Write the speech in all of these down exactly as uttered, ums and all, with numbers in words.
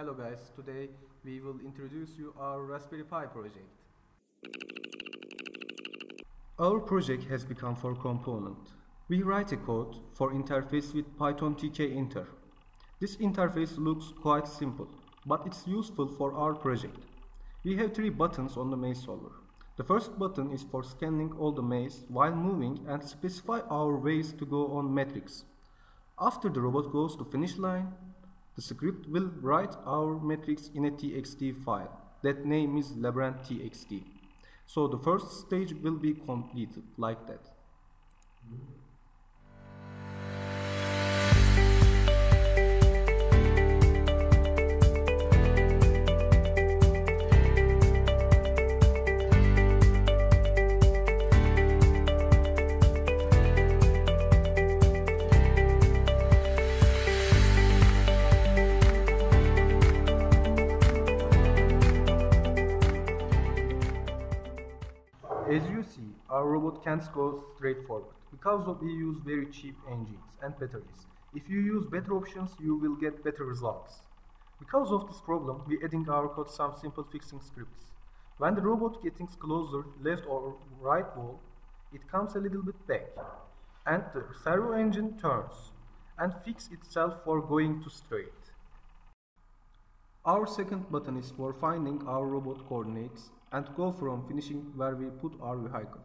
Hello guys, today we will introduce you our Raspberry Pi project. Our project has become four components. We write a code for interface with Python Tkinter. This interface looks quite simple, but it's useful for our project. We have three buttons on the maze solver. The first button is for scanning all the maze while moving and specify our ways to go on matrix. After the robot goes to finish line, the script will write our matrix in a txt file. That name is labyrinth dot t x t. So the first stage will be completed like that. As you see, our robot can't go straight forward because we use very cheap engines and batteries. If you use better options, you will get better results. Because of this problem, we adding our code some simple fixing scripts. When the robot getting closer left or right wall, it comes a little bit back, and the servo engine turns and fix itself for going to straight. Our second button is for finding our robot coordinates and go from finishing where we put our vehicle.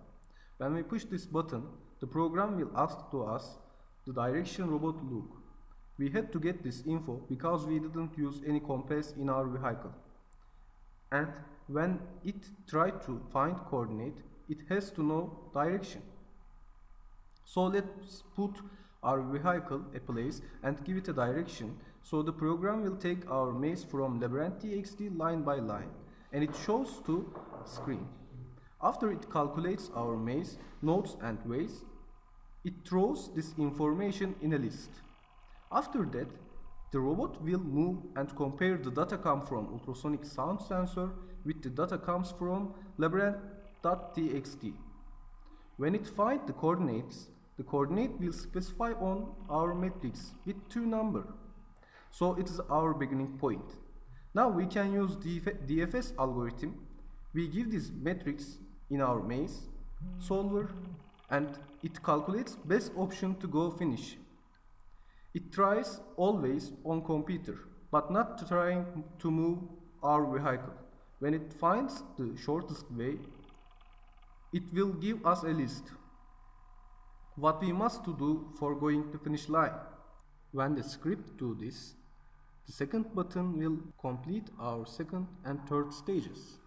When we push this button, the program will ask to us the direction robot look. We had to get this info because we didn't use any compass in our vehicle. And when it tried to find coordinate, it has to know direction. So let's put our vehicle a place and give it a direction. So the program will take our maze from labyrinth dot t x t line by line, and it shows to screen. After it calculates our maze, nodes and ways, it throws this information in a list. After that, the robot will move and compare the data come from ultrasonic sound sensor with the data comes from labyrinth dot t x t. When it finds the coordinates, the coordinate will specify on our matrix with two number. So it is our beginning point. Now we can use D F S algorithm. We give this matrix in our maze solver and it calculates best option to go finish. It tries always on computer but not trying to move our vehicle. When it finds the shortest way, it will give us a list what we must to do for going to finish line. When the script do this, the second button will complete our second and third stages.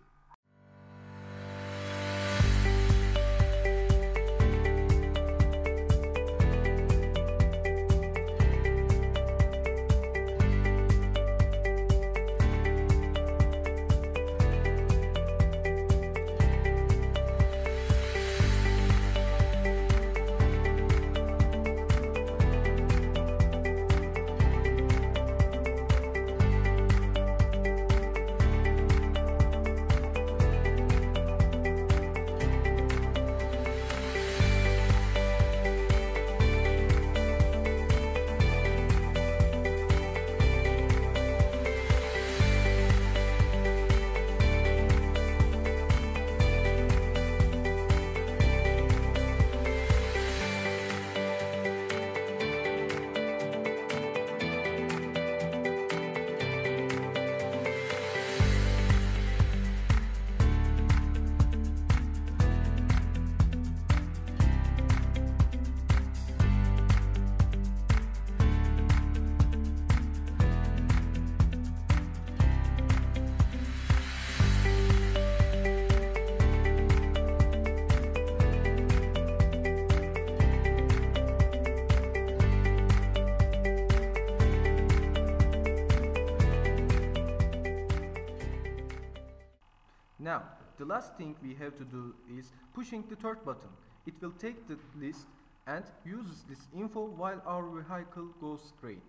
Now, the last thing we have to do is pushing the third button. It will take the list and uses this info while our vehicle goes straight.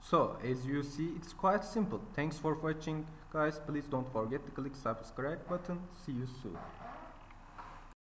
So, as you see, it's quite simple. Thanks for watching, guys. Please don't forget to click subscribe button. See you soon.